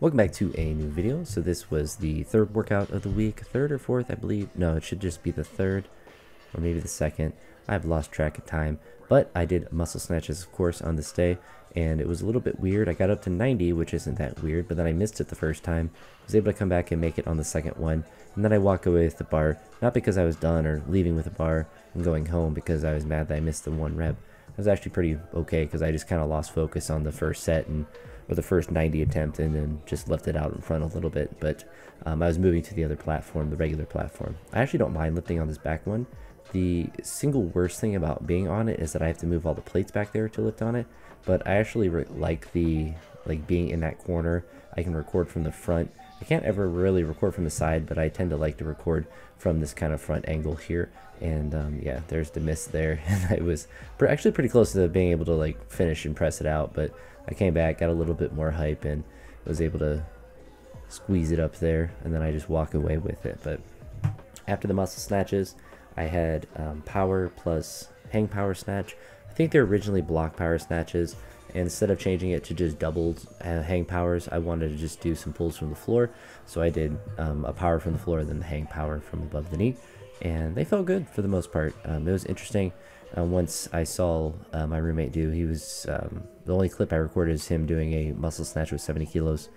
Welcome back to a new video. So this was the third workout of the week, third or fourth, I believe. No, it should just be the third or maybe the second. I've lost track of time, but I did muscle snatches, of course, on this day, and it was a little bit weird. I got up to 90, which isn't that weird, but then I missed it the first time. I was able to come back and make it on the second one, and then I walk away with the bar, not because I was done or leaving with a bar and going home because I was mad that I missed the one rep. I was actually pretty okay because I just kind of lost focus on the first set and or the first 90 attempt and then just left it out in front a little bit, but I was moving to the other platform, the regular platform. I actually don't mind lifting on this back one. The single worst thing about being on it is that I have to move all the plates back there to lift on it, but I actually like the being in that corner. I can record from the front. I can't ever really record from the side, but I tend to like to record from this kind of front angle here, and yeah, there's the miss there. And I was actually pretty close to being able to finish and press it out, but I came back, got a little bit more hype, and was able to squeeze it up there, and then I just walk away with it. But after the muscle snatches, I had power plus hang power snatch. I think they're originally block power snatches, and instead of changing it to just double hang powers, I wanted to just do some pulls from the floor. So I did a power from the floor, then the hang power from above the knee, and they felt good for the most part. It was interesting. Once I saw my roommate do, he was the only clip I recorded is him doing a muscle snatch with 70 kilos,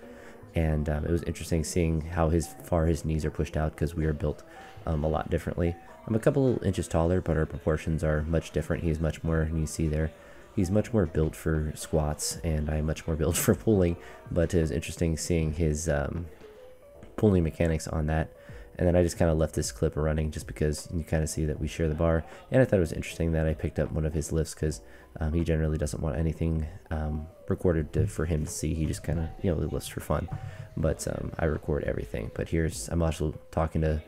and it was interesting seeing how far his knees are pushed out, because we are built a lot differently. I'm a couple inches taller, but our proportions are much different. He's much more, and you see there, he's much more built for squats, and I'm much more built for pulling, but it was interesting seeing his pulling mechanics on that. And then I just kind of left this clip running just because you kind of see that we share the bar, and I thought it was interesting that I picked up one of his lifts, because he generally doesn't want anything recorded for him to see. He just kind of, he lifts for fun, but I record everything. But here's, I'm also talking to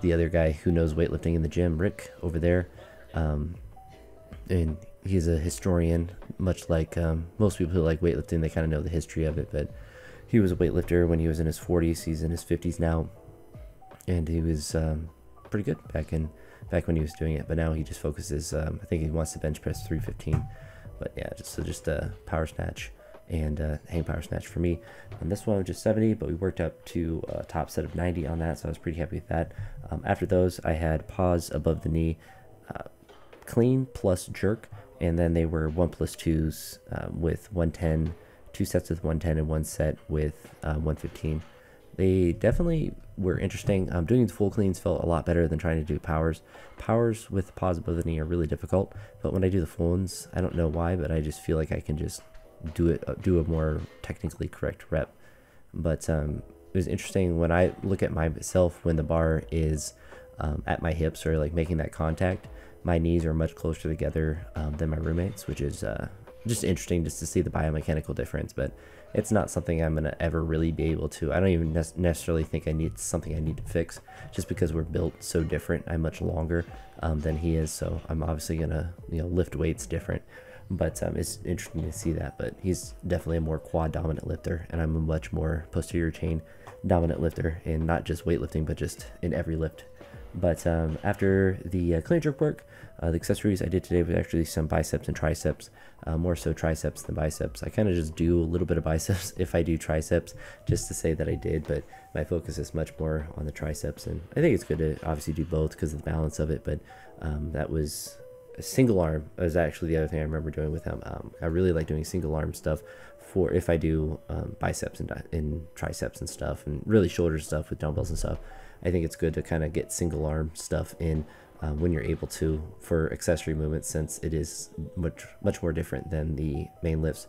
the other guy who knows weightlifting in the gym, Rick, over there, and he's a historian, much like most people who like weightlifting. They kind of know the history of it, but he was a weightlifter when he was in his 40s. He's in his 50s now, and he was pretty good back when he was doing it, but now he just focuses. I think he wants to bench press 315, but yeah, just a power snatch and hang power snatch for me. And this one was just 70, but we worked up to a top set of 90 on that, so I was pretty happy with that. After those, I had pause above the knee, clean plus jerk, and then they were 1 plus 2s with 110, 2 sets with 110, and 1 set with 115. They definitely were interesting. Doing the full cleans felt a lot better than trying to do powers. Powers with pause above the knee are really difficult, but when I do the full ones, I don't know why, but I just feel like I can just do a more technically correct rep. But it was interesting when I look at myself when the bar is at my hips or making that contact. My knees are much closer together than my roommates, which is just interesting just to see the biomechanical difference. But it's not something I'm gonna ever really be able to. I don't even necessarily think I need to fix, just because we're built so different. I'm much longer than he is, so I'm obviously gonna lift weights different. But it's interesting to see that. But he's definitely a more quad dominant lifter, and I'm a much more posterior chain dominant lifter, and not just weightlifting, but just in every lift. But after the clean jerk work, the accessories I did today was actually some biceps and triceps, more so triceps than biceps. I kind of just do a little bit of biceps if I do triceps, just to say that I did, but my focus is much more on the triceps, and I think it's good to obviously do both because of the balance of it. But that was a single arm. That was actually the other thing I remember doing with them. I really like doing single arm stuff for if I do biceps and triceps and stuff, and really shoulder stuff with dumbbells and stuff. I think it's good to kind of get single arm stuff in when you're able to for accessory movements, since it is much more different than the main lifts,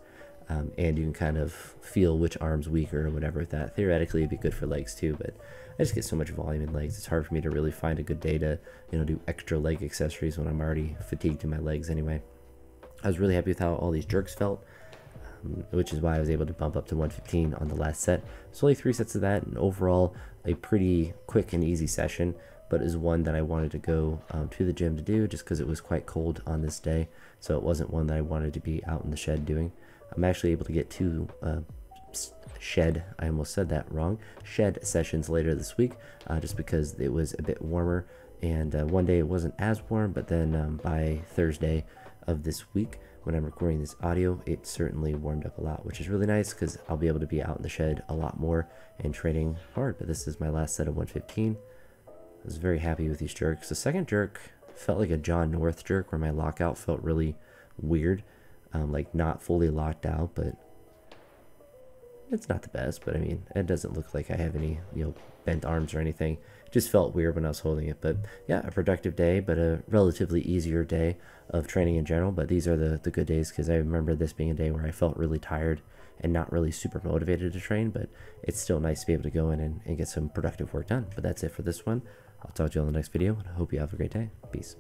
and you can kind of feel which arm's weaker or whatever with that. Theoretically, it'd be good for legs too, but I just get so much volume in legs. It's hard for me to really find a good day to do extra leg accessories when I'm already fatigued in my legs anyway. I was really happy with how all these jerks felt, which is why I was able to bump up to 115 on the last set. It's only 3 sets of that, and overall a pretty quick and easy session, but is one that I wanted to go to the gym to do, just because it was quite cold on this day, so it wasn't one that I wanted to be out in the shed doing. I'm actually able to get 2 shed sessions later this week, just because it was a bit warmer, and one day it wasn't as warm, but then by Thursday of this week, when I'm recording this audio, it certainly warmed up a lot, which is really nice because I'll be able to be out in the shed a lot more and training hard. But this is my last set of 115. I was very happy with these jerks. The second jerk felt like a John North jerk, where my lockout felt really weird, like not fully locked out, but it's not the best. But I mean, it doesn't look like I have any, you know, bent arms or anything. It just felt weird when I was holding it. But yeah, a productive day, but a relatively easier day of training in general. But these are the good days, because I remember this being a day where I felt really tired and not really super motivated to train, but it's still nice to be able to go in and get some productive work done. But that's it for this one. I'll talk to you all in the next video, and I hope you have a great day. Peace.